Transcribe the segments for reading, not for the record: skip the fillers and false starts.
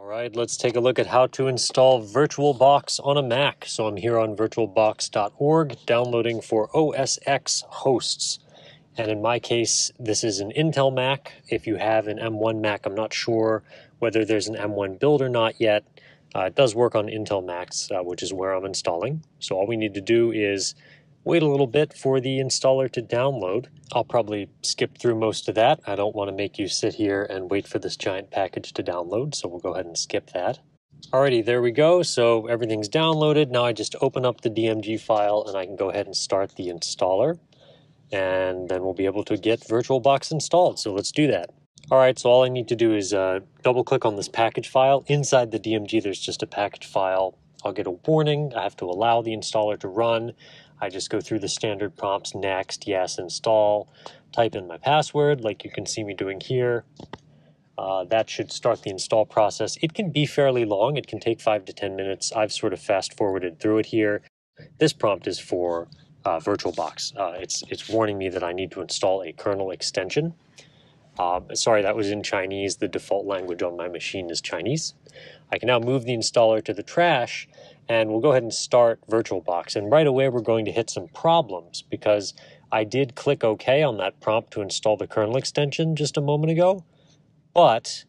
All right, let's take a look at how to install VirtualBox on a Mac. So I'm here on virtualbox.org, downloading for OS X hosts. And in my case, this is an Intel Mac. If you have an M1 Mac, I'm not sure whether there's an M1 build or not yet. It does work on Intel Macs, which is where I'm installing. So all we need to do is wait a little bit for the installer to download. I'll probably skip through most of that. I don't want to make you sit here and wait for this giant package to download, so we'll go ahead and skip that. Alrighty, there we go. So everything's downloaded. Now I just open up the DMG file and I can go ahead and start the installer. And then we'll be able to get VirtualBox installed. So let's do that. Alright, so all I need to do is double click on this package file. Inside the DMG, there's just a package file. I'll get a warning. I have to allow the installer to run. I just go through the standard prompts, next, yes, install, type in my password like you can see me doing here. That should start the install process. It can be fairly long. It can take 5 to 10 minutes. I've sort of fast forwarded through it here. This prompt is for VirtualBox. It's warning me that I need to install a kernel extension. Sorry, that was in Chinese. The default language on my machine is Chinese. I can now move the installer to the trash, and we'll go ahead and start VirtualBox. And right away, we're going to hit some problems because I did click OK on that prompt to install the kernel extension just a moment ago. But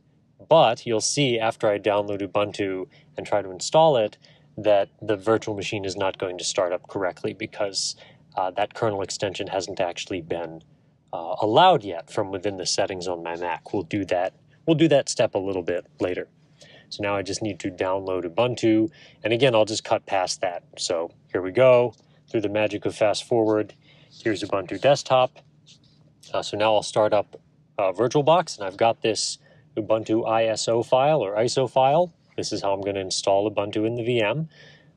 you'll see after I download Ubuntu and try to install it that the virtual machine is not going to start up correctly because that kernel extension hasn't actually been allowed yet from within the settings on my Mac. We'll do that step a little bit later. So now I just need to download Ubuntu, and again I'll just cut past that. So here we go, through the magic of fast forward. Here's Ubuntu Desktop. So now I'll start up VirtualBox, and I've got this Ubuntu ISO file. This is how I'm going to install Ubuntu in the VM.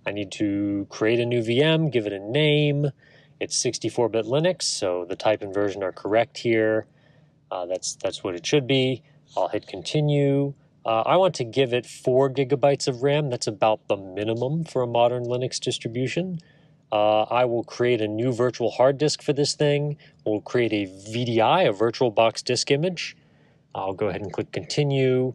I need to create a new VM, give it a name. It's 64-bit Linux, so the type and version are correct here. That's what it should be. I'll hit continue. I want to give it 4 gigabytes of RAM. That's about the minimum for a modern Linux distribution. I will create a new virtual hard disk for this thing. We'll create a VDI, a VirtualBox disk image. I'll go ahead and click continue.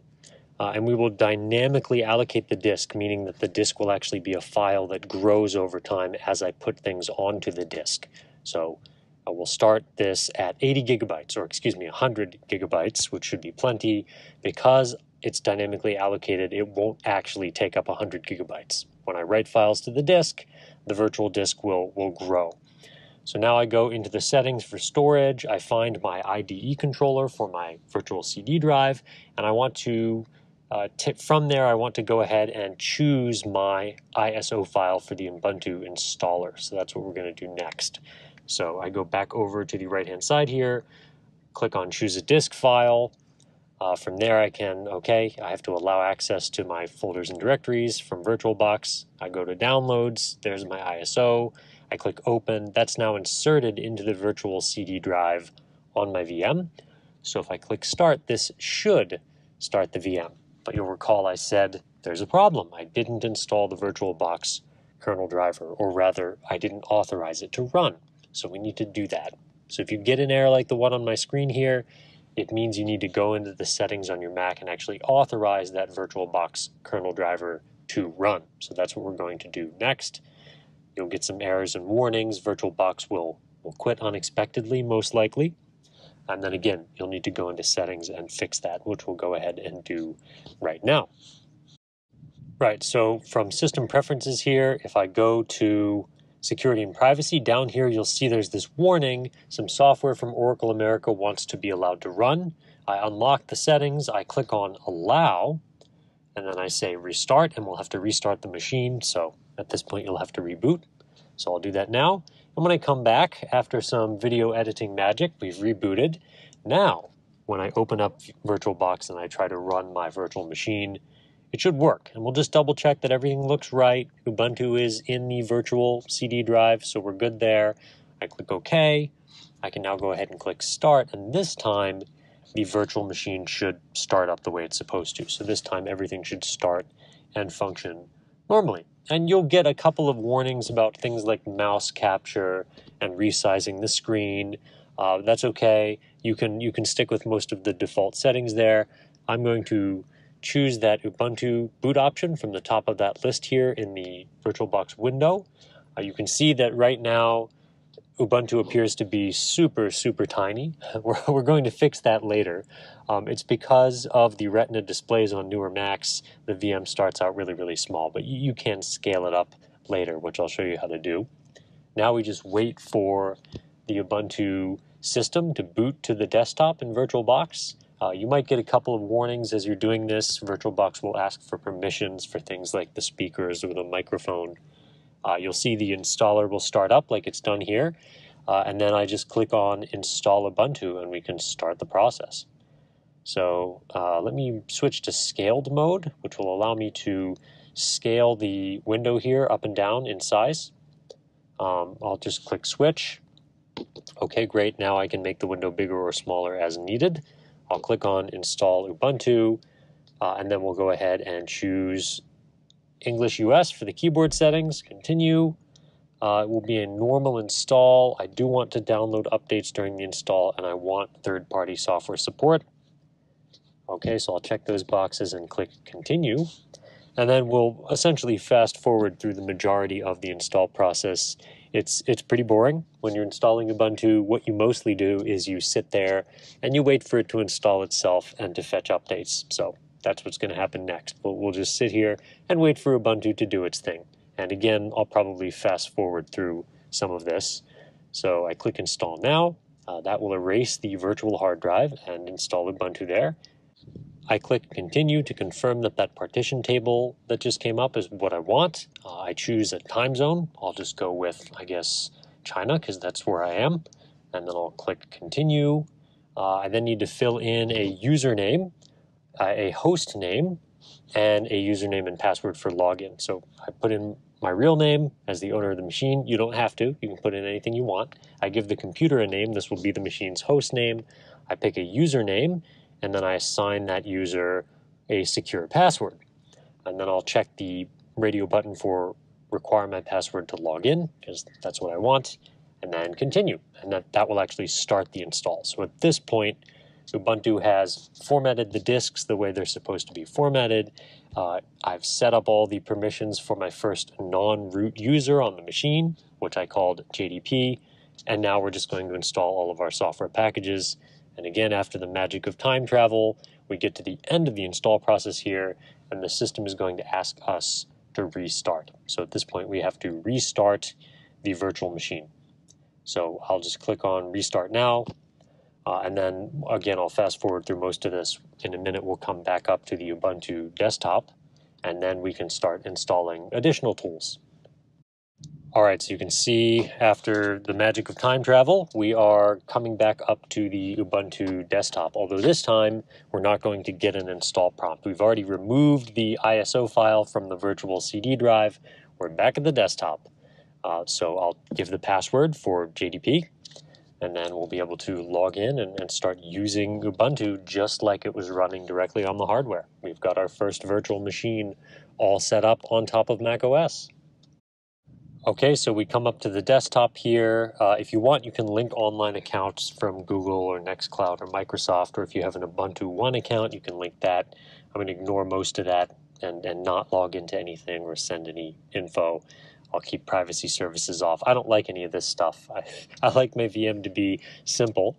And we will dynamically allocate the disk, meaning that the disk will actually be a file that grows over time as I put things onto the disk. So we'll start this at 80 gigabytes, or excuse me, 100 gigabytes, which should be plenty. Because it's dynamically allocated, it won't actually take up 100 gigabytes. When I write files to the disk, the virtual disk will grow. So now I go into the settings for storage. I find my IDE controller for my virtual CD drive, and I want to from there, I want to go ahead and choose my ISO file for the Ubuntu installer. So that's what we're going to do next. So I go back over to the right-hand side here, click on choose a disk file. From there, I have to allow access to my folders and directories from VirtualBox. I go to downloads. There's my ISO. I click open. That's now inserted into the virtual CD drive on my VM. So if I click start, this should start the VM. But you'll recall I said there's a problem. I didn't install the VirtualBox kernel driver, or rather, I didn't authorize it to run. So we need to do that. So if you get an error like the one on my screen here, it means you need to go into the settings on your Mac and actually authorize that VirtualBox kernel driver to run. So that's what we're going to do next. You'll get some errors and warnings. VirtualBox will quit unexpectedly, most likely. And then again, you'll need to go into settings and fix that, which we'll go ahead and do right now. Right, so from system preferences here, if I go to security and privacy, down here you'll see there's this warning. Some software from Oracle America wants to be allowed to run. I unlock the settings, I click on allow, and then I say restart, and we'll have to restart the machine. So at this point, you'll have to reboot. So I'll do that now. And when I come back, after some video editing magic, we've rebooted. Now, when I open up VirtualBox and I try to run my virtual machine, it should work. And we'll just double check that everything looks right. Ubuntu is in the virtual CD drive, so we're good there. I click OK. I can now go ahead and click Start, and this time the virtual machine should start up the way it's supposed to. So this time everything should start and function normally. And you'll get a couple of warnings about things like mouse capture and resizing the screen. That's okay. You can stick with most of the default settings there. I'm going to choose that Ubuntu boot option from the top of that list here in the VirtualBox window, you can see that right now Ubuntu appears to be super tiny. We're going to fix that later. It's because of the Retina displays on newer Macs, the VM starts out really small, but you can scale it up later, which I'll show you how to do. Now we just wait for the Ubuntu system to boot to the desktop in VirtualBox. You might get a couple of warnings as you're doing this. VirtualBox will ask for permissions for things like the speakers or the microphone. You'll see the installer will start up like it's done here, and then I just click on Install Ubuntu and we can start the process. So let me switch to scaled mode, which will allow me to scale the window here up and down in size. I'll just click switch. Okay, great. Now I can make the window bigger or smaller as needed. I'll click on Install Ubuntu, and then we'll go ahead and choose English US for the keyboard settings, continue. It will be a normal install. I do want to download updates during the install, and I want third-party software support. Okay, so I'll check those boxes and click continue. And then we'll essentially fast forward through the majority of the install process. It's pretty boring. When you're installing Ubuntu, what you mostly do is you sit there and you wait for it to install itself and to fetch updates. So that's what's going to happen next. We'll just sit here and wait for Ubuntu to do its thing. And again, I'll probably fast forward through some of this. So I click Install Now. That will erase the virtual hard drive and install Ubuntu there. I click Continue to confirm that that partition table that just came up is what I want. I choose a time zone. I'll just go with, I guess, China, because that's where I am. And then I'll click Continue. I then need to fill in a username, a host name, and a username and password for login. So I put in my real name as the owner of the machine. You don't have to. You can put in anything you want. I give the computer a name. This will be the machine's host name. I pick a username, and then I assign that user a secure password. And then I'll check the radio button for require my password to log in, because that's what I want, and then continue. And that will actually start the install. So at this point, Ubuntu has formatted the disks the way they're supposed to be formatted. I've set up all the permissions for my first non-root user on the machine, which I called JDP. And now we're just going to install all of our software packages. And again, after the magic of time travel, we get to the end of the install process here, and the system is going to ask us to restart. So at this point, we have to restart the virtual machine. So I'll just click on Restart Now. And then, again, I'll fast forward through most of this. In a minute, we'll come back up to the Ubuntu desktop, and then we can start installing additional tools. All right, so you can see after the magic of time travel, we are coming back up to the Ubuntu desktop, although this time we're not going to get an install prompt. We've already removed the ISO file from the virtual CD drive. We're back at the desktop. So I'll give the password for JDP. And then we'll be able to log in and start using Ubuntu just like it was running directly on the hardware. We've got our first virtual machine all set up on top of macOS. Okay, so we come up to the desktop here. If you want, you can link online accounts from Google or Nextcloud or Microsoft, or if you have an Ubuntu One account, you can link that. I'm going to ignore most of that and not log into anything or send any info. I'll keep privacy services off. I don't like any of this stuff. I like my VM to be simple.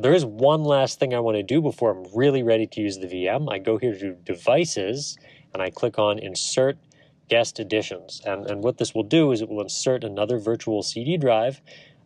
There is one last thing I want to do before I'm really ready to use the VM. I go here to Devices, and I click on Insert Guest Editions. And what this will do is it will insert another virtual CD drive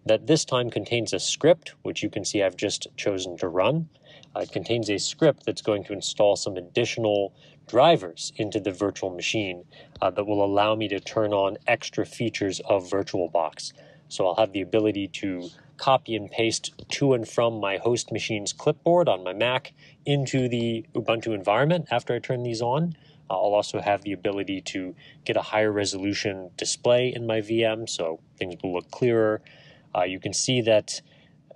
that this time contains a script, which you can see I've just chosen to run. It contains a script that's going to install some additional drivers into the virtual machine that will allow me to turn on extra features of VirtualBox. So I'll have the ability to copy and paste to and from my host machine's clipboard on my Mac into the Ubuntu environment after I turn these on. I'll also have the ability to get a higher resolution display in my VM, so things will look clearer. You can see that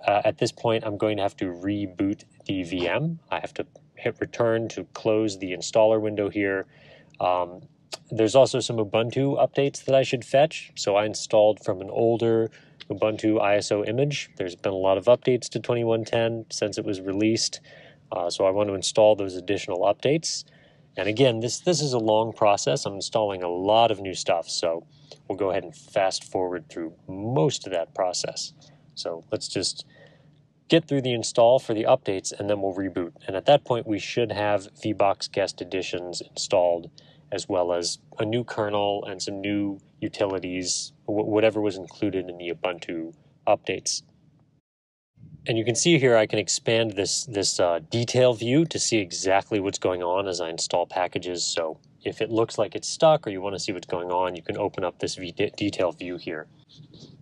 at this point, I'm going to have to reboot the VM. I have to hit return to close the installer window here. There's also some Ubuntu updates that I should fetch. So I installed from an older Ubuntu ISO image. There's been a lot of updates to 21.10 since it was released. So I want to install those additional updates. And again, this is a long process. I'm installing a lot of new stuff, so we'll go ahead and fast forward through most of that process. So let's just get through the install for the updates, and then we'll reboot. And at that point, we should have VBox guest additions installed, as well as a new kernel and some new utilities, whatever was included in the Ubuntu updates. And you can see here I can expand this detail view to see exactly what's going on as I install packages. So if it looks like it's stuck or you want to see what's going on, you can open up this detail view here.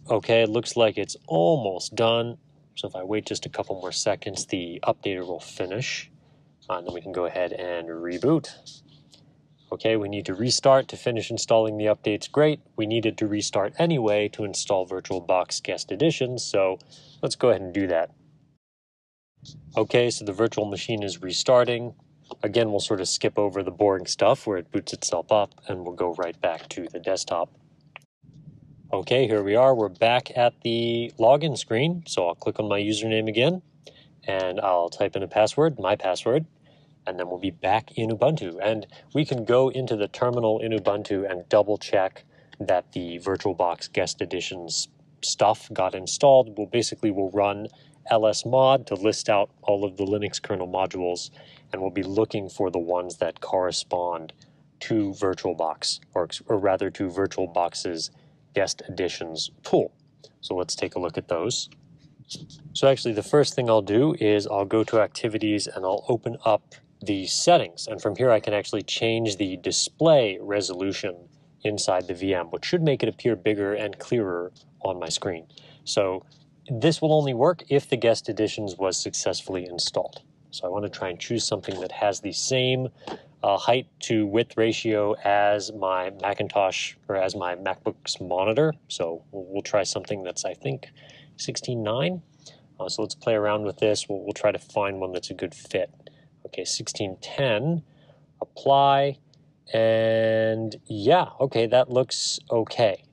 Okay, it looks like it's almost done. So if I wait just a couple more seconds, the updater will finish. And then we can go ahead and reboot. Okay, we need to restart to finish installing the updates. Great, we needed to restart anyway to install VirtualBox Guest Editions, so let's go ahead and do that. Okay, so the virtual machine is restarting. Again, we'll sort of skip over the boring stuff where it boots itself up, and we'll go right back to the desktop. Okay, here we are. We're back at the login screen, so I'll click on my username again, and I'll type in a password, my password. And then we'll be back in Ubuntu. And we can go into the terminal in Ubuntu and double check that the VirtualBox Guest Editions stuff got installed. We'll run lsmod to list out all of the Linux kernel modules, and we'll be looking for the ones that correspond to VirtualBox, or rather to VirtualBox's Guest Editions tool. So let's take a look at those. So actually the first thing I'll do is I'll go to Activities and I'll open up the settings, and from here I can actually change the display resolution inside the VM, which should make it appear bigger and clearer on my screen. So this will only work if the guest editions was successfully installed. So I want to try and choose something that has the same height to width ratio as my Macintosh or as my MacBook's monitor. So we'll try something that's, I think, 16:9. So let's play around with this. We'll try to find one that's a good fit. Okay, 16:10, apply, and yeah, okay, that looks okay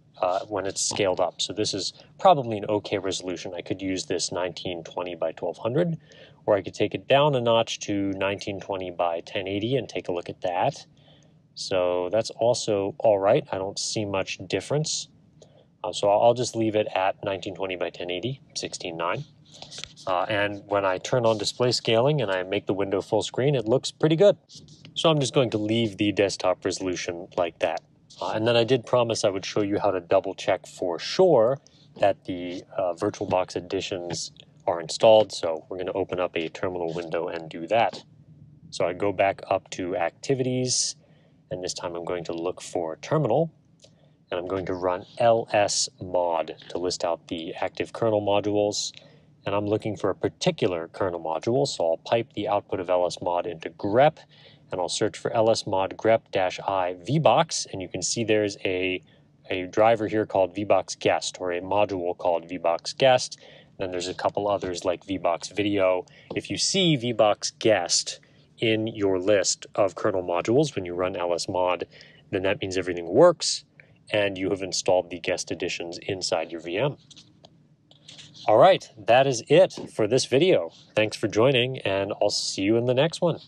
when it's scaled up. So this is probably an okay resolution. I could use this 1920 by 1200, or I could take it down a notch to 1920 by 1080 and take a look at that. So that's also all right. I don't see much difference. So I'll just leave it at 1920 by 1080, 16:9. And when I turn on display scaling and I make the window full screen, it looks pretty good. So I'm just going to leave the desktop resolution like that. And then I did promise I would show you how to double check for sure that the VirtualBox Editions are installed. So we're going to open up a terminal window and do that. So I go back up to Activities, and this time I'm going to look for Terminal. And I'm going to run lsmod to list out the active kernel modules. And I'm looking for a particular kernel module, so I'll pipe the output of lsmod into grep, and I'll search for lsmod grep-i vbox, and you can see there's a driver here called vbox guest, or a module called vbox guest. And then there's a couple others like vbox video. If you see vbox guest in your list of kernel modules when you run lsmod, then that means everything works, and you have installed the guest editions inside your VM. All right, that is it for this video. Thanks for joining, and I'll see you in the next one.